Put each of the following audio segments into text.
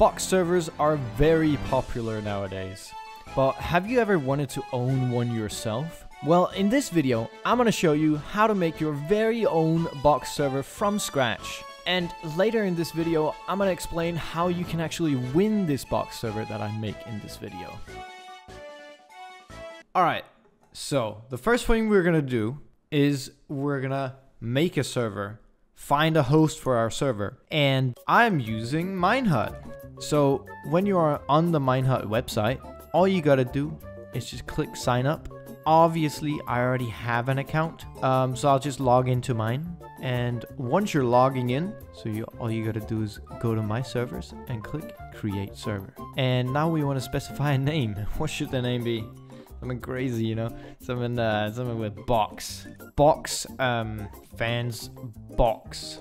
Box servers are very popular nowadays, but have you ever wanted to own one yourself? Well, in this video, I'm gonna show you how to make your very own box server from scratch. And later in this video, I'm gonna explain how you can actually win this box server that I make in this video. Alright, so the first thing we're gonna do is we're gonna make a server, find a host for our server, and I'm using MineHut. So when you are on the MineHut website, all you gotta do is just click sign up. Obviously, I already have an account, so I'll just log into mine. And once you're logging in, so all you gotta do is go to my servers and click create server. And now we want to specify a name. What should the name be? Something crazy, you know, something with box, fans box.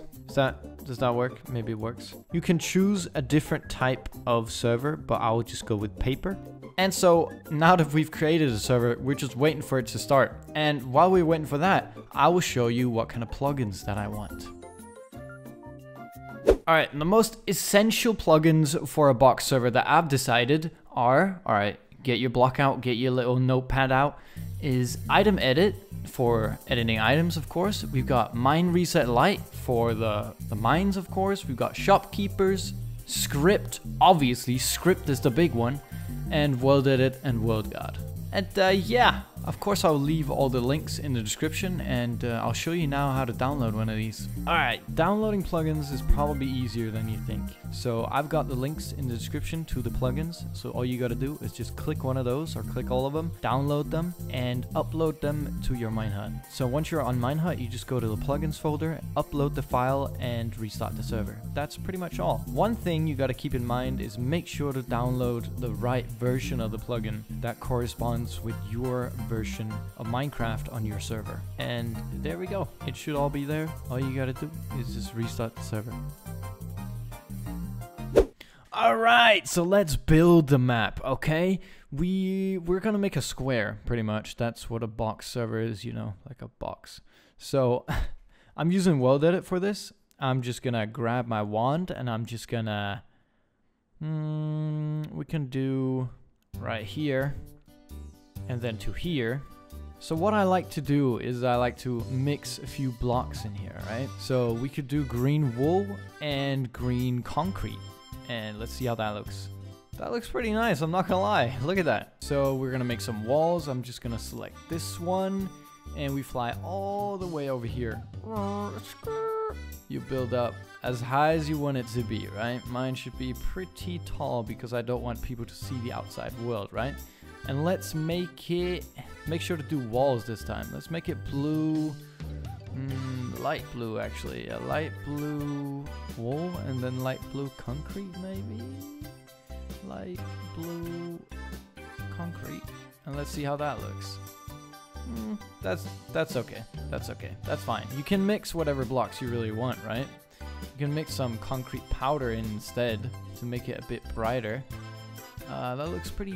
Does that work? Maybe it works. You can choose a different type of server, but I will just go with paper. And so now that we've created a server, we're just waiting for it to start. And while we're waiting for that, I will show you what kind of plugins that I want. All right, the most essential plugins for a box server that I've decided are, all right, get your block out, get your little notepad out, is Item Edit for editing items, of course. We've got Mine Reset Lite for the mines, of course. We've got Shopkeepers, Skript, obviously, Skript is the big one, and WorldEdit and WorldGuard. And yeah, of course I'll leave all the links in the description, and I'll show you now how to download one of these. Alright, downloading plugins is probably easier than you think. So I've got the links in the description to the plugins, so all you gotta do is just click one of those, or click all of them, download them, and upload them to your MineHut. So once you're on MineHut, you just go to the plugins folder, upload the file, and restart the server. That's pretty much all. One thing you gotta keep in mind is make sure to download the right version of the plugin that corresponds with your version of Minecraft on your server. And there we go. It should all be there. All you gotta do is just restart the server. Alright, so let's build the map, okay? We're gonna make a square, pretty much. That's what a box server is, you know, like a box. So I'm using WorldEdit for this. I'm just gonna grab my wand and I'm just gonna... we can do right here. And then to here. So what I like to do is I like to mix a few blocks in here, right? So we could do green wool and green concrete. And let's see how that looks. That looks pretty nice, I'm not gonna lie. Look at that. So we're gonna make some walls. I'm just gonna select this one. And we fly all the way over here. You build up as high as you want it to be, right? Mine should be pretty tall because I don't want people to see the outside world, right? And let's make sure to do walls this time. Let's make it blue, light blue actually. A light blue wool and then light blue concrete maybe? Light blue concrete. And let's see how that looks. That's okay, that's okay, that's fine. You can mix whatever blocks you really want, right? You can mix some concrete powder in instead to make it a bit brighter. That looks pretty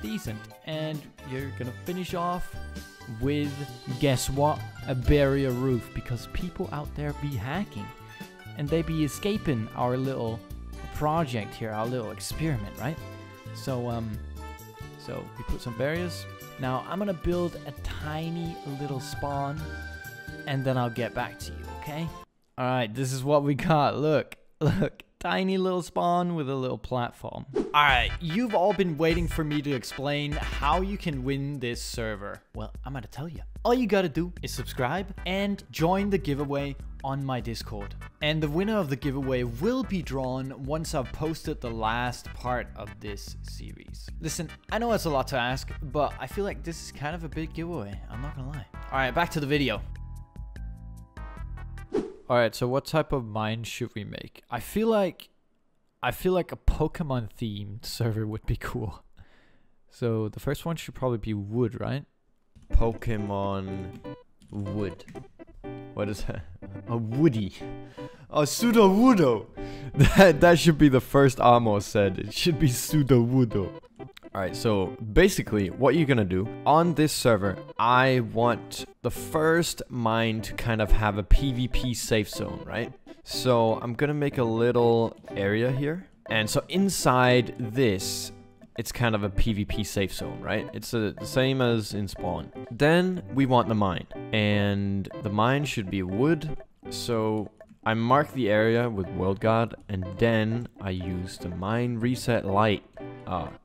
decent. And you're gonna finish off with, guess what? A barrier roof, because people out there be hacking and they be escaping our little project here, our little experiment, right? So so we put some barriers. Now I'm gonna build a tiny little spawn and then I'll get back to you, okay? Alright, this is what we got. Look. Tiny little spawn with a little platform. Alright, you've all been waiting for me to explain how you can win this server. Well, I'm gonna tell you. All you gotta do is subscribe and join the giveaway on my Discord. And the winner of the giveaway will be drawn once I've posted the last part of this series. Listen, I know it's a lot to ask, but I feel like this is kind of a big giveaway. I'm not gonna lie. Alright, back to the video. Alright, so what type of mine should we make? I feel like a Pokemon themed server would be cool. So the first one should probably be wood, right? Pokemon wood. What is that? A woody. A Sudowoodo. That should be the first Amo said. It should be Sudowoodo. Alright, so basically what you're gonna do on this server, I want the first mine to kind of have a PvP safe zone, right? So I'm gonna make a little area here And so inside this, it's kind of a PvP safe zone, right? It's the same as in spawn. Then we want the mine, and the mine should be wood. So I mark the area with WorldGuard, and then I use the Mine Reset Lite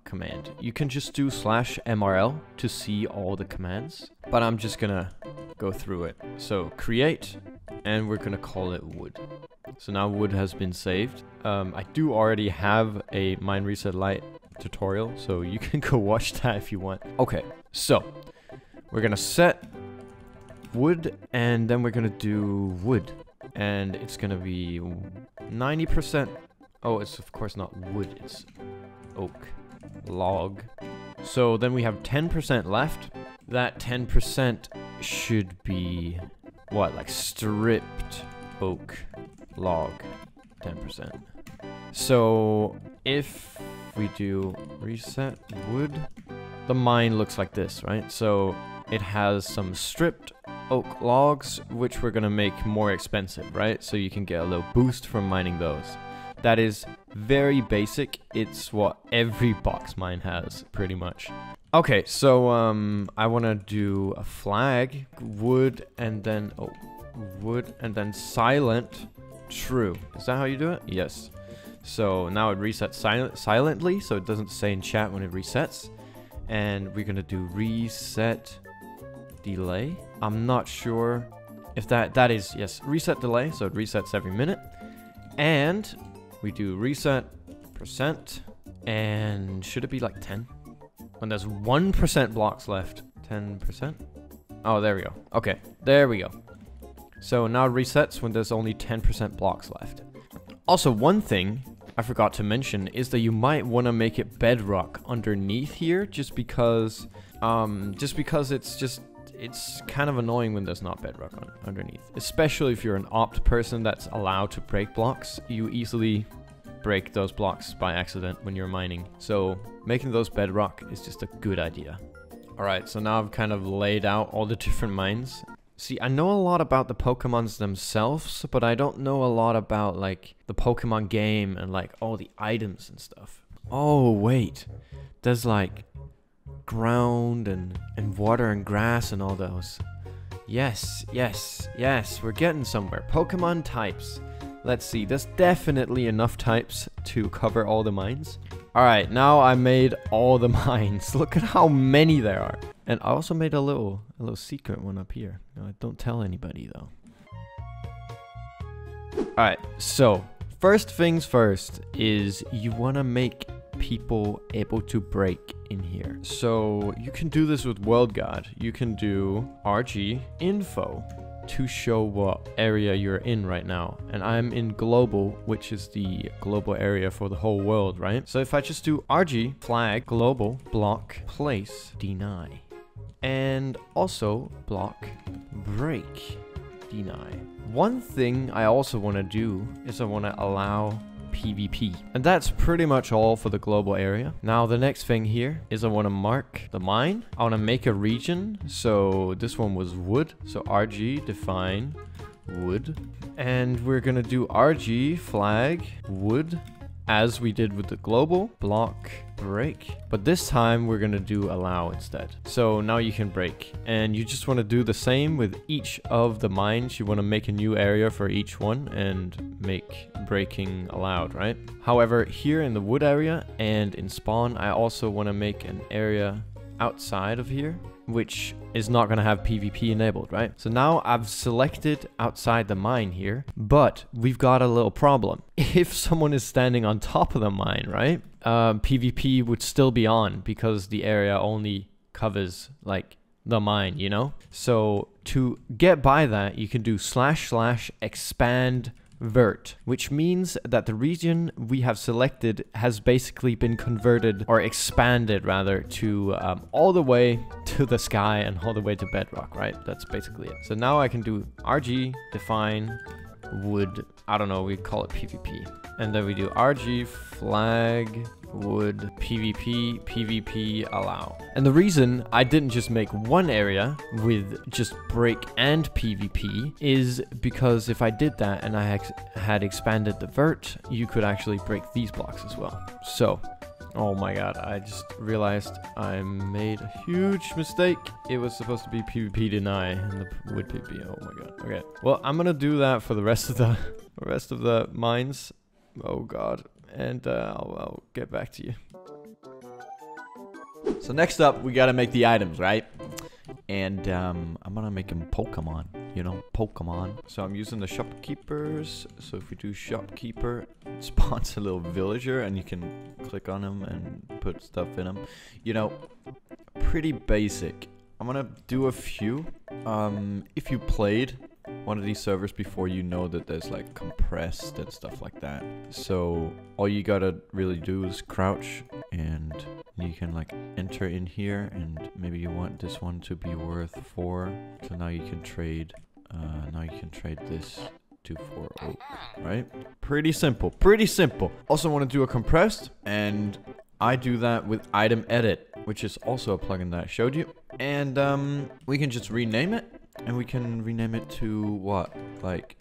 command. You can just do /mrl to see all the commands, but I'm just gonna go through it. So create, and we're gonna call it wood. So now wood has been saved. I do already have a Mine Reset Lite tutorial, so you can go watch that if you want. Okay, so we're gonna set wood, and then we're gonna do wood, and it's gonna be 90%. Oh, it's of course not wood, it's oak log. So then we have 10% left. That 10% should be what, like stripped oak log 10%. So if we do reset wood, the mine looks like this, right? So it has some stripped oak logs, which we're gonna make more expensive, right? So you can get a little boost from mining those. That is very basic. It's what every box mine has, pretty much. Okay, so I wanna do a flag, wood, and then wood, and then silent, true. Is that how you do it? Yes. So now it resets silently, so it doesn't say in chat when it resets. And we're gonna do reset delay. I'm not sure if that is, yes, reset delay, so it resets every minute. And we do reset %, and should it be like 10? When there's 1% blocks left, 10%? Oh, there we go. Okay, there we go. So now it resets when there's only 10% blocks left. Also, one thing I forgot to mention is that you might want to make it bedrock underneath here, just because it's kind of annoying when there's not bedrock underneath. Especially if you're an opt person that's allowed to break blocks, you easily break those blocks by accident when you're mining. So making those bedrock is just a good idea. All right, so now I've kind of laid out all the different mines. See, I know a lot about the Pokemons themselves, but I don't know a lot about, like, the Pokemon game and, like, all the items and stuff. Oh, wait. There's, like, ground and water and grass and all those. Yes, yes, yes. We're getting somewhere. Pokemon types. Let's see. There's definitely enough types to cover all the mines. All right, now I made all the mines. Look at how many there are. And I also made a little secret one up here. No, don't tell anybody though. All right, so first things first is you wanna make people able to break in here. So you can do this with WorldGuard. You can do RG info to show what area you're in right now. And I'm in global, which is the global area for the whole world, right? So if I just do RG flag global block place deny, and also block break deny. One thing I also want to do is I want to allow PvP, and that's pretty much all for the global area. Now the next thing here is I want to mark the mine. I want to make a region, so this one was wood, so RG define wood, and we're gonna do RG flag wood as we did with the global block break, but this time we're gonna do allow instead. So now you can break, and you just want to do the same with each of the mines. You want to make a new area for each one and make breaking allowed, right? However, here in the wood area and in spawn, I also want to make an area outside of here which is not going to have PvP enabled, right? So now I've selected outside the mine here, but we've got a little problem. If someone is standing on top of the mine, right, PvP would still be on because the area only covers, like, the mine, you know? So to get by that, you can do / expand vert, which means that the region we have selected has basically been converted, or expanded rather, to all the way to the sky and all the way to bedrock, right? That's basically it. So now I can do RG define wood, I don't know, we call it PvP. And then we do RG flag wood PvP, PvP allow. And the reason I didn't just make one area with just break and PvP is because if I did that and I had expanded the vert, you could actually break these blocks as well. So, oh my god, I just realized I made a huge mistake. It was supposed to be PvP deny and the wood PvP. Oh my god. Okay. Well, I'm gonna do that for the rest of the mines. Oh god. And I'll get back to you. So next up, we gotta make the items, right? And I'm gonna make them Pokemon. You know, Pokemon. So I'm using the Shopkeepers. So if we do Shopkeeper, it spawns a little villager and you can click on him and put stuff in him. You know, pretty basic. I'm gonna do a few. If you played one of these servers before, you know that there's like compressed and stuff like that. So all you gotta really do is crouch and you can like enter in here, and maybe you want this one to be worth 4. So now you can trade this 2 for oak, right? Pretty simple, pretty simple. Also want to do a compressed, and I do that with Item Edit, which is also a plugin that I showed you. And we can just rename it, and we can rename it to what? Like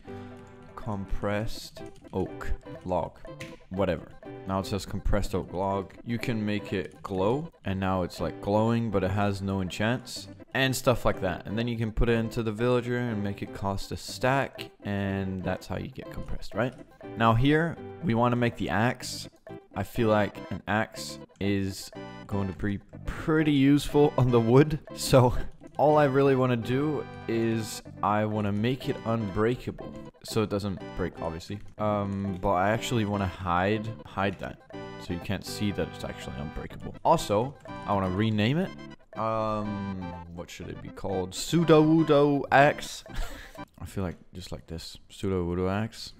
compressed oak log, whatever. Now it says compressed oak log. You can make it glow, and now it's like glowing, but it has no enchants and stuff like that. And then you can put it into the villager and make it cost a stack, and that's how you get compressed, right? Now here, we want to make the axe. I feel like an axe is going to be pretty useful on the wood. So all I really want to do is I want to make it unbreakable. So it doesn't break, obviously. But I actually want to hide that, so you can't see that it's actually unbreakable. Also, I want to rename it. What should it be called? Sudowoodo axe. I feel like just like this. Sudowoodo axe.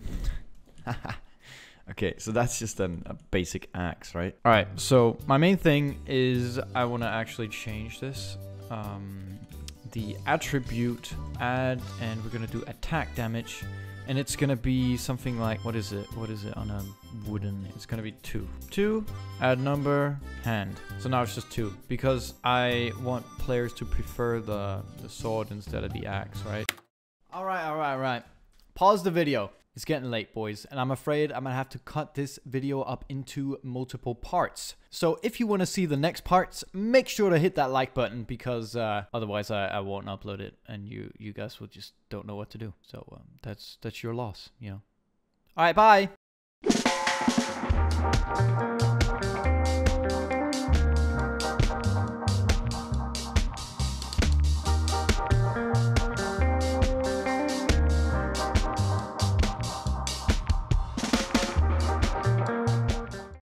Okay, so that's just a basic axe, right? All right. So my main thing is I want to actually change this. The attribute add, and we're gonna do attack damage, and it's gonna be something like, what is it on a wooden? It's gonna be 2 add number hand. So now it's just 2, because I want players to prefer the sword instead of the axe, right? All right, pause the video. It's getting late, boys, and I'm afraid I'm gonna have to cut this video up into multiple parts. So if you want to see the next parts, make sure to hit that like button, because otherwise I won't upload it, and you guys will just don't know what to do. So that's your loss, you know. All right, bye.